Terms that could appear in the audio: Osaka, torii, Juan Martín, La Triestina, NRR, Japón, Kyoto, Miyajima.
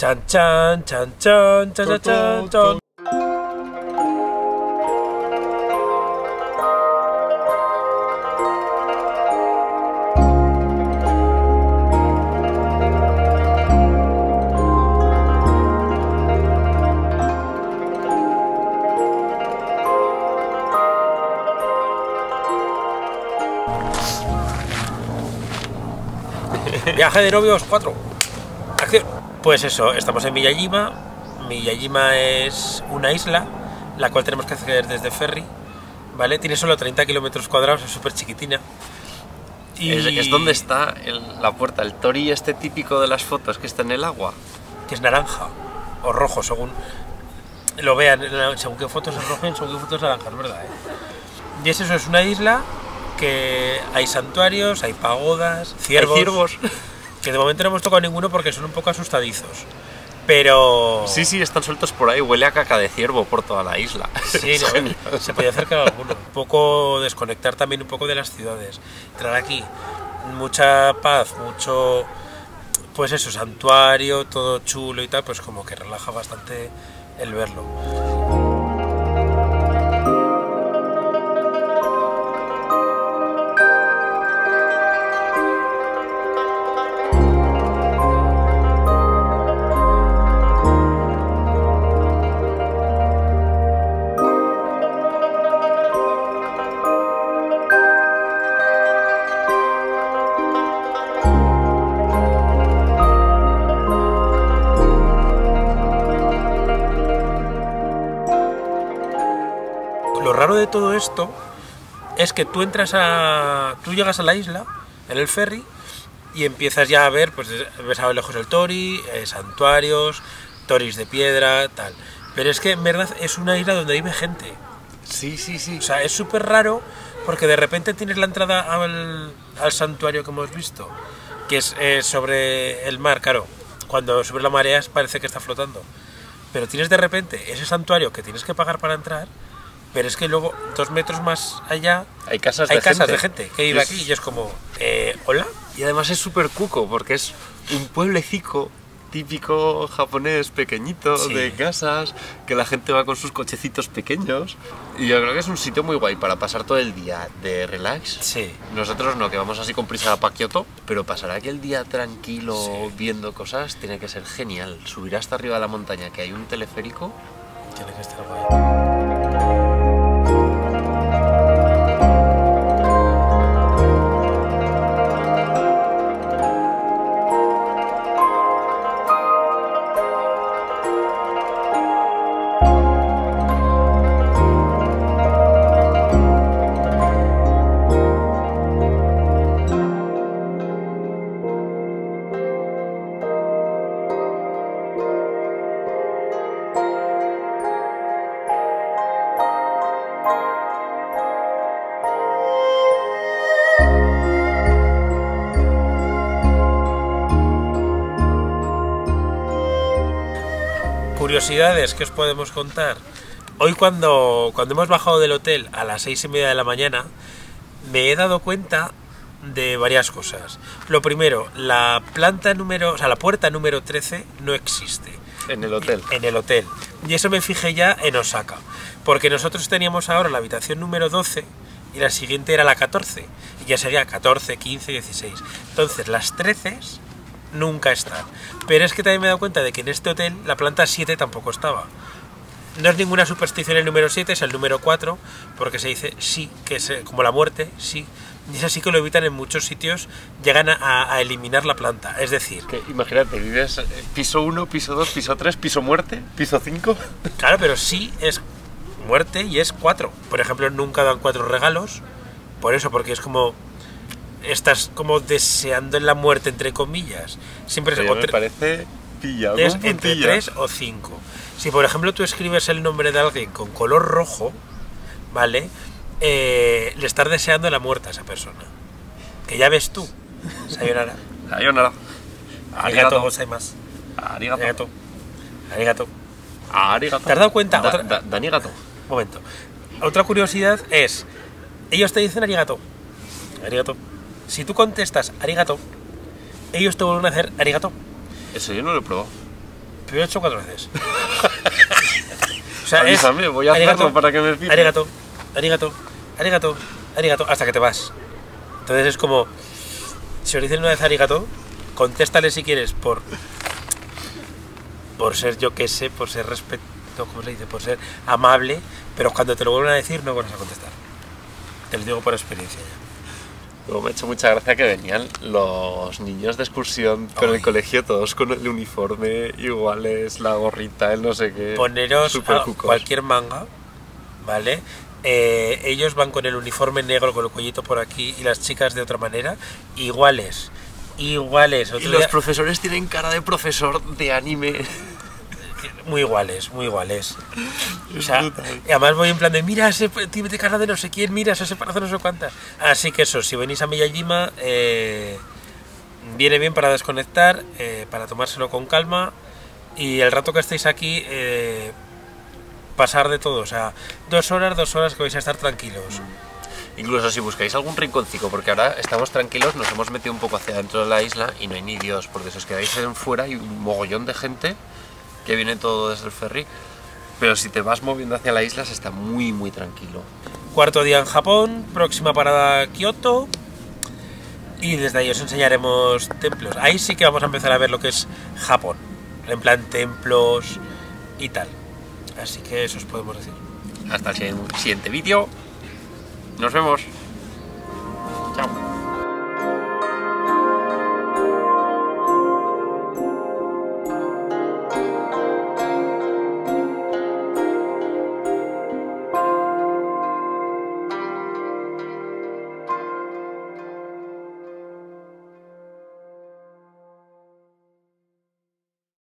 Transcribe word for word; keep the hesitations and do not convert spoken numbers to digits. Chan, chan, chan, chan, chan, chan, chan, chan. Viaje de novios cuatro. Acción. Pues eso, estamos en Miyajima. Miyajima es una isla, la cual tenemos que acceder desde ferry, ¿vale? Tiene solo treinta kilómetros cuadrados, es súper chiquitina. Y... Es, es donde está el, la puerta, el torii este típico de las fotos que está en el agua. Que es naranja, o rojo, según lo vean, según qué fotos es rojo, según qué fotos es naranja, es verdad, ¿eh? Y es eso, es una isla que hay santuarios, hay pagodas, ciervos, ¿Hay ciervos? Que de momento no hemos tocado ninguno porque son un poco asustadizos, pero... Sí, sí, están sueltos por ahí, huele a caca de ciervo por toda la isla. Sí, no, se podía acercar alguno. Un poco desconectar también un poco de las ciudades, entrar aquí, mucha paz, mucho, pues eso, santuario, todo chulo y tal, pues como que relaja bastante el verlo. Lo raro de todo esto es que tú entras a... tú llegas a la isla, en el ferry, y empiezas ya a ver, pues ves a lo lejos el torii, eh, santuarios, toris de piedra, tal. Pero es que en verdad es una isla donde vive gente. Sí, sí, sí. O sea, es súper raro porque de repente tienes la entrada al, al santuario que hemos visto, que es eh, sobre el mar, claro. Cuando sube la marea parece que está flotando. Pero tienes de repente ese santuario que tienes que pagar para entrar. Pero es que luego, dos metros más allá, hay casas, hay de, casas gente. de gente que vive aquí y es como, eh, ¿hola? Y además es súper cuco, porque es un pueblecico típico japonés, pequeñito, sí, de casas, que la gente va con sus cochecitos pequeños. Y yo creo que es un sitio muy guay para pasar todo el día de relax. Sí. Nosotros no, que vamos así con prisa para Kyoto, pero pasar aquí el día tranquilo, sí, viendo cosas, tiene que ser genial. Subir hasta arriba de la montaña, que hay un teleférico, tiene que estar guay. Curiosidades que os podemos contar. Hoy cuando, cuando hemos bajado del hotel a las seis y media de la mañana me he dado cuenta de varias cosas. Lo primero, la planta número, o sea, la puerta número trece no existe. En el hotel. En el hotel. Y eso me fijé ya en Osaka, porque nosotros teníamos ahora la habitación número doce y la siguiente era la catorce. Y ya sería catorce, quince, dieciséis. Entonces las trece... nunca están. Pero es que también me he dado cuenta de que en este hotel la planta siete tampoco estaba. No es ninguna superstición el número siete, es el número cuatro, porque se dice sí, que es como la muerte, sí. Y es así que lo evitan en muchos sitios, llegan a, a eliminar la planta. Es decir... Que, imagínate, vives piso uno, piso dos, piso tres, piso muerte, piso cinco... Claro, pero sí es muerte y es cuatro. Por ejemplo, nunca dan cuatro regalos, por eso, porque es como... estás como deseando en la muerte, entre comillas. Siempre se me parece pillado. Es entre tres o cinco. Si por ejemplo tú escribes el nombre de alguien con color rojo, ¿vale? Eh, le estás deseando la muerte a esa persona. Que ya ves tú. Sayonara. Sayonara. Arigato gozaimasu. Arigato. Arigato. Arigato. Arigato. ¿Te has dado cuenta? Da, Otra... da, Danigato. Un momento. Otra curiosidad es, ellos te dicen arigato. Arigato. Si tú contestas arigato, ellos te vuelven a hacer arigato. Eso yo no lo he probado. Pero he hecho cuatro veces. O sea, es, voy a arigato, hacerlo para que me explique. Arigato, arigato, arigato, arigato, hasta que te vas. Entonces es como, si os dicen una vez arigato, contéstale si quieres por, por ser, yo qué sé, por ser respeto, ¿cómo se dice? Por ser amable, pero cuando te lo vuelvan a decir no vuelvas a contestar. Te lo digo por experiencia ya. Luego me ha hecho mucha gracia que venían los niños de excursión por el colegio, todos con el uniforme iguales, la gorrita, el no sé qué. Poneros a cualquier manga, ¿vale? Eh, ellos van con el uniforme negro, con el cuellito por aquí, y las chicas de otra manera, iguales, iguales. Otro y los día... profesores tienen cara de profesor de anime. Muy iguales, muy iguales. O sea, y además voy en plan de, mira, ese tío de cara de no sé quién, mira, ese parazo no sé cuántas. Así que eso, si venís a Miyajima, eh, viene bien para desconectar, eh, para tomárselo con calma. Y el rato que estéis aquí, eh, pasar de todo. O sea, dos horas, dos horas que vais a estar tranquilos. Incluso si buscáis algún rinconcito, porque ahora estamos tranquilos, nos hemos metido un poco hacia dentro de la isla y no hay ni Dios, porque si os quedáis en fuera hay un mogollón de gente que viene todo desde el ferry, pero si te vas moviendo hacia la isla se está muy muy tranquilo. Cuarto día en Japón, próxima parada Kyoto, y desde ahí os enseñaremos templos. Ahí sí que vamos a empezar a ver lo que es Japón, en plan templos y tal, así que eso os podemos decir. Hasta el siguiente vídeo, nos vemos.